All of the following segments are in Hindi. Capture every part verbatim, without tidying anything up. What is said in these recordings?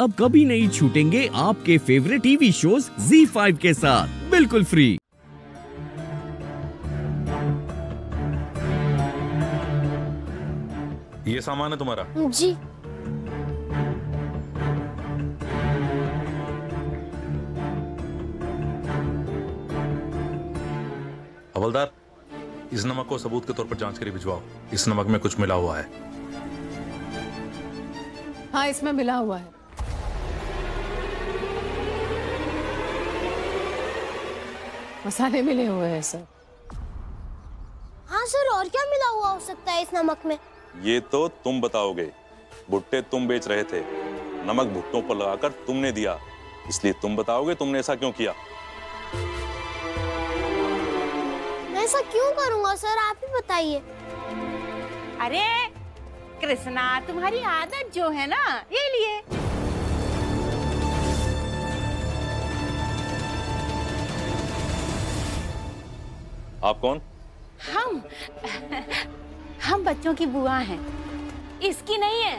अब कभी नहीं छूटेंगे आपके favourite TV shows Zee five के साथ बिल्कुल फ्री। ये सामान है तुम्हारा? जी। हवलदार, इस नमक को सबूत के तौर पर जांच के लिए भिजवाओ। इस नमक में कुछ मिला हुआ है। हाँ, इसमें मिला हुआ है। मसाले मिले हुए हैं सर। हाँ सर, और क्या मिला हुआ हो सकता है इस नमक में? ये तो तुम बताओगे। भुट्टे तुम बेच रहे थे, नमक भुट्टों पर लगाकर तुमने दिया, इसलिए तुम बताओगे तुमने ऐसा क्यों किया। मैं ऐसा क्यों करूंगा सर, आप ही बताइए। अरे कृष्णा, तुम्हारी आदत जो है ना, ये लिए। आप कौन? हम हम बच्चों की बुआ हैं, इसकी नहीं है।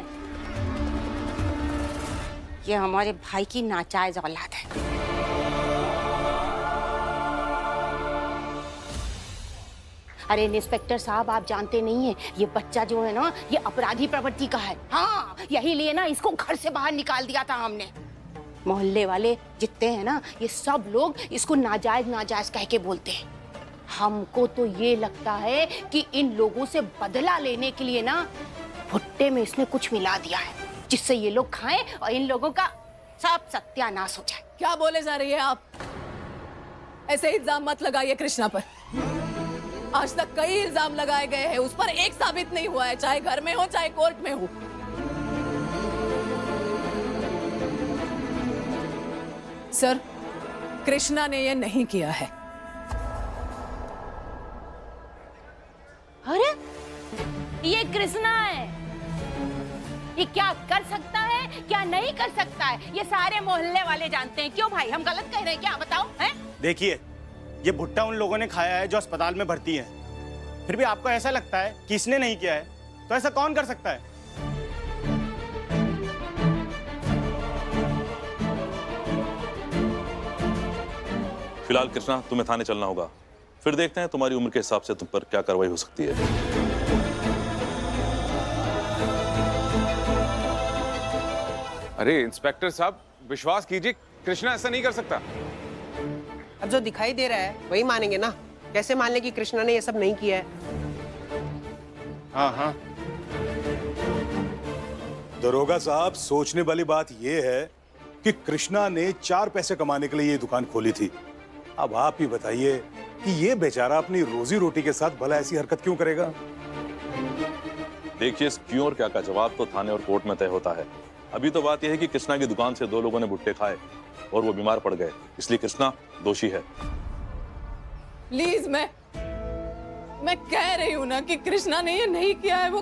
ये हमारे भाई की नाजायज औलाद है। अरे इंस्पेक्टर साहब, आप जानते नहीं है, ये बच्चा जो है ना, ये अपराधी प्रवृत्ति का है। हाँ, यही लिए ना इसको घर से बाहर निकाल दिया था हमने। मोहल्ले वाले जितने हैं ना, ये सब लोग इसको नाजायज नाजायज कह के बोलते हैं। हमको तो ये लगता है कि इन लोगों से बदला लेने के लिए ना भुट्टे में इसने कुछ मिला दिया है, जिससे ये लोग खाएं और इन लोगों का सब सत्यानाश हो जाए। क्या बोले जा रही है आप? ऐसे इल्जाम मत लगाइए कृष्णा पर। आज तक कई इल्जाम लगाए गए हैं, उस पर एक साबित नहीं हुआ है, चाहे घर में हो चाहे कोर्ट में हो। सर, कृष्णा ने यह नहीं किया है। अरे ये कृष्णा है, ये क्या कर सकता है क्या नहीं कर सकता है, ये सारे मोहल्ले वाले जानते हैं। क्यों भाई, हम गलत कह रहे हैं क्या, बताओ हैं? देखिए, ये भुट्टा उन लोगों ने खाया है जो अस्पताल में भर्ती हैं। फिर भी आपको ऐसा लगता है कि इसने नहीं किया है, तो ऐसा कौन कर सकता है? फिलहाल कृष्णा, तुम्हें थाने चलना होगा। फिर देखते हैं तुम्हारी उम्र के हिसाब से तुम पर क्या कार्रवाई हो सकती है। अरे इंस्पेक्टर साहब, विश्वास कीजिए, कृष्णा ऐसा नहीं कर सकता। अब जो दिखाई दे रहा है वही मानेंगे ना, कैसे मान लें कि कृष्णा ने ये सब नहीं किया है। हाँ हाँ दरोगा साहब, सोचने वाली बात ये है कि कृष्णा ने चार पैसे कमाने के लिए ये दुकान खोली थी। अब आप ही बताइए कि ये बेचारा अपनी रोजी रोटी के साथ भला ऐसी हरकत क्यों करेगा? देखिए, इस क्यों और क्या का जवाब तो थाने और कोर्ट में तय होता है। अभी तो बात यह है कि कृष्णा की दुकान से दो लोगों ने भुट्टे खाए और वो बीमार पड़ गए, इसलिए कृष्णा दोषी है। प्लीज, मैं मैं कह रही हूँ ना कि कृष्णा ने ये नहीं किया है। वो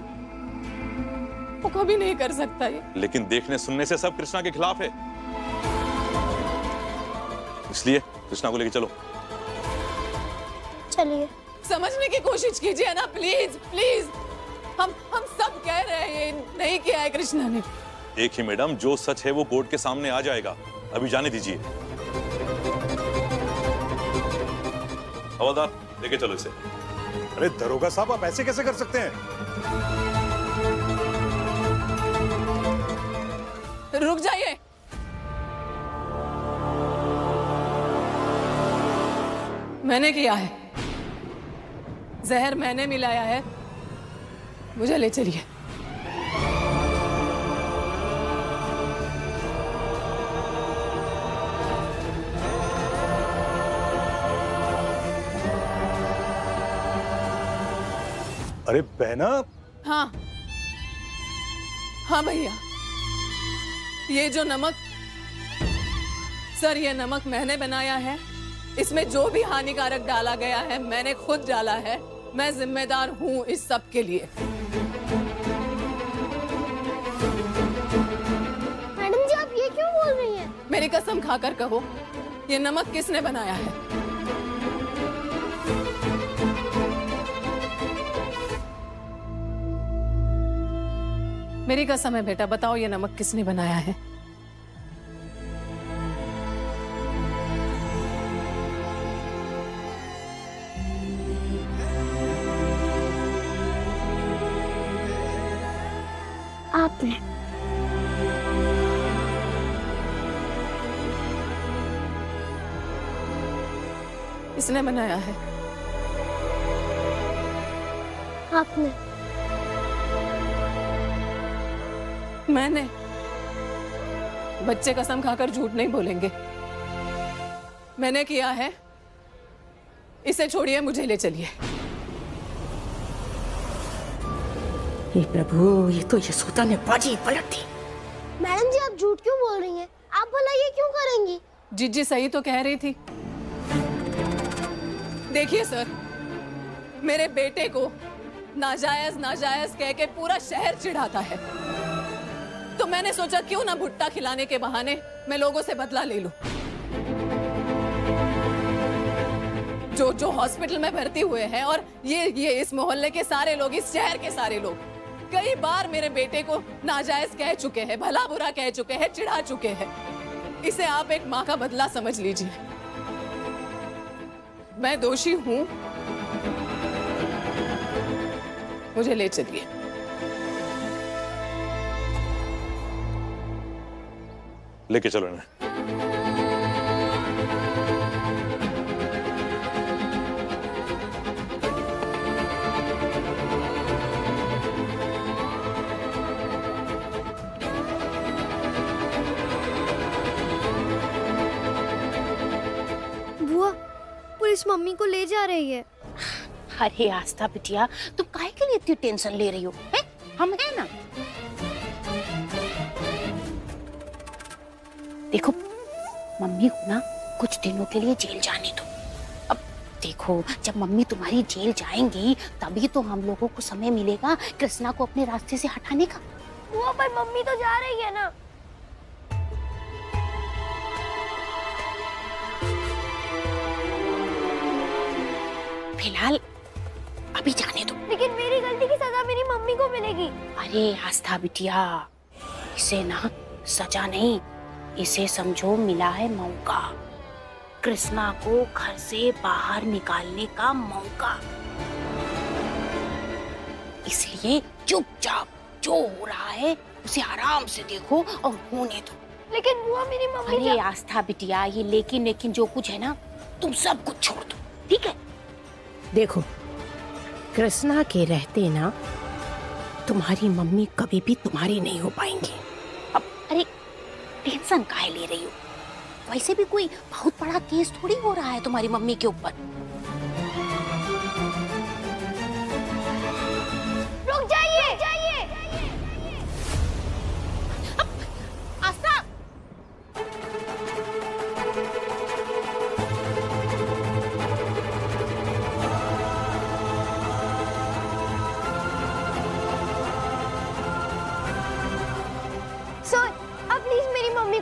वो कभी नहीं कर सकता ये। लेकिन देखने सुनने से सब कृष्णा के खिलाफ है, इसलिए कृष्णा को लेकर चलो। चलिए, समझने की कोशिश कीजिए ना, प्लीज प्लीज। हम हम सब कह रहे हैं नहीं किया है कृष्णा ने। देखिए मैडम, जो सच है वो कोर्ट के सामने आ जाएगा, अभी जाने दीजिए। हवलदार, लेके चलो इसे। अरे दरोगा साहब, आप ऐसे कैसे कर सकते हैं? रुक जाइए, मैंने किया है, जहर मैंने मिलाया है, मुझे ले चलिए। अरे बहना। हाँ हाँ भैया, ये जो नमक, सर ये नमक मैंने बनाया है। इसमें जो भी हानिकारक डाला गया है मैंने खुद डाला है। मैं जिम्मेदार हूं इस सब के लिए। मैडम जी, आप ये क्यों बोल रही हैं? मेरी कसम खाकर कहो, ये नमक किसने बनाया है? मेरी कसम है बेटा, बताओ ये नमक किसने बनाया है? आपने। इसने मनाया है, आपने। मैंने। बच्चे कसम खाकर झूठ नहीं बोलेंगे। मैंने किया है। इसे छोड़िए, मुझे ले चलिए। ये प्रभु, ये तो यशोदा ने बाजी पलट दी। मैडम जी, आप झूठ क्यों बोल रही हैं? आप भला ये क्यों करेंगी? जीजी सही तो कह रही थी। देखिए सर, मेरे बेटे को नाजायज नाजायज कह के पूरा शहर चिढ़ाता है, तो मैंने सोचा क्यों ना भुट्टा खिलाने के बहाने मैं लोगों से बदला ले लूं। जो जो हॉस्पिटल में भर्ती हुए हैं और ये ये इस मोहल्ले के सारे लोग, इस शहर के सारे लोग कई बार मेरे बेटे को नाजायज कह चुके हैं, भला बुरा कह चुके हैं, चिढ़ा चुके हैं। इसे आप एक माँ का बदला समझ लीजिए। मैं दोषी हूं, मुझे ले चलिए। लेके चलो ना। बुआ, पुलिस मम्मी को ले जा रही है। अरे आस्था बिटिया, तुम काहे के लिए इतनी टेंशन ले रही हो? है? हम हैं ना। देखो मम्मी को ना कुछ दिनों के लिए जेल जाने दो। अब देखो, जब मम्मी तुम्हारी जेल जाएंगी तभी तो हम लोगों को समय मिलेगा कृष्णा को अपने रास्ते से हटाने का। वो पर मम्मी तो जा रही है ना। फिलहाल अभी जाने दो। लेकिन मेरी गलती की सजा मेरी मम्मी को मिलेगी। अरे आस्था बिटिया, इसे ना सजा नहीं, इसे समझो मिला है मौका, कृष्णा को घर से बाहर निकालने का मौका। इसलिए चुपचाप जो हो रहा है उसे आराम से देखो और होने दो। लेकिन वो मेरी मम्मी। अरे आस्था बिटिया, ये लेकिन लेकिन जो कुछ है ना, तुम सब कुछ छोड़ दो, ठीक है? देखो कृष्णा के रहते ना तुम्हारी मम्मी कभी भी तुम्हारी नहीं हो पाएंगी। अब अरे टेंशन काहे ले रही हो? वैसे भी कोई बहुत बड़ा केस थोड़ी हो रहा है तुम्हारी मम्मी के ऊपर। रुक जाइए, जाइए। आस्था,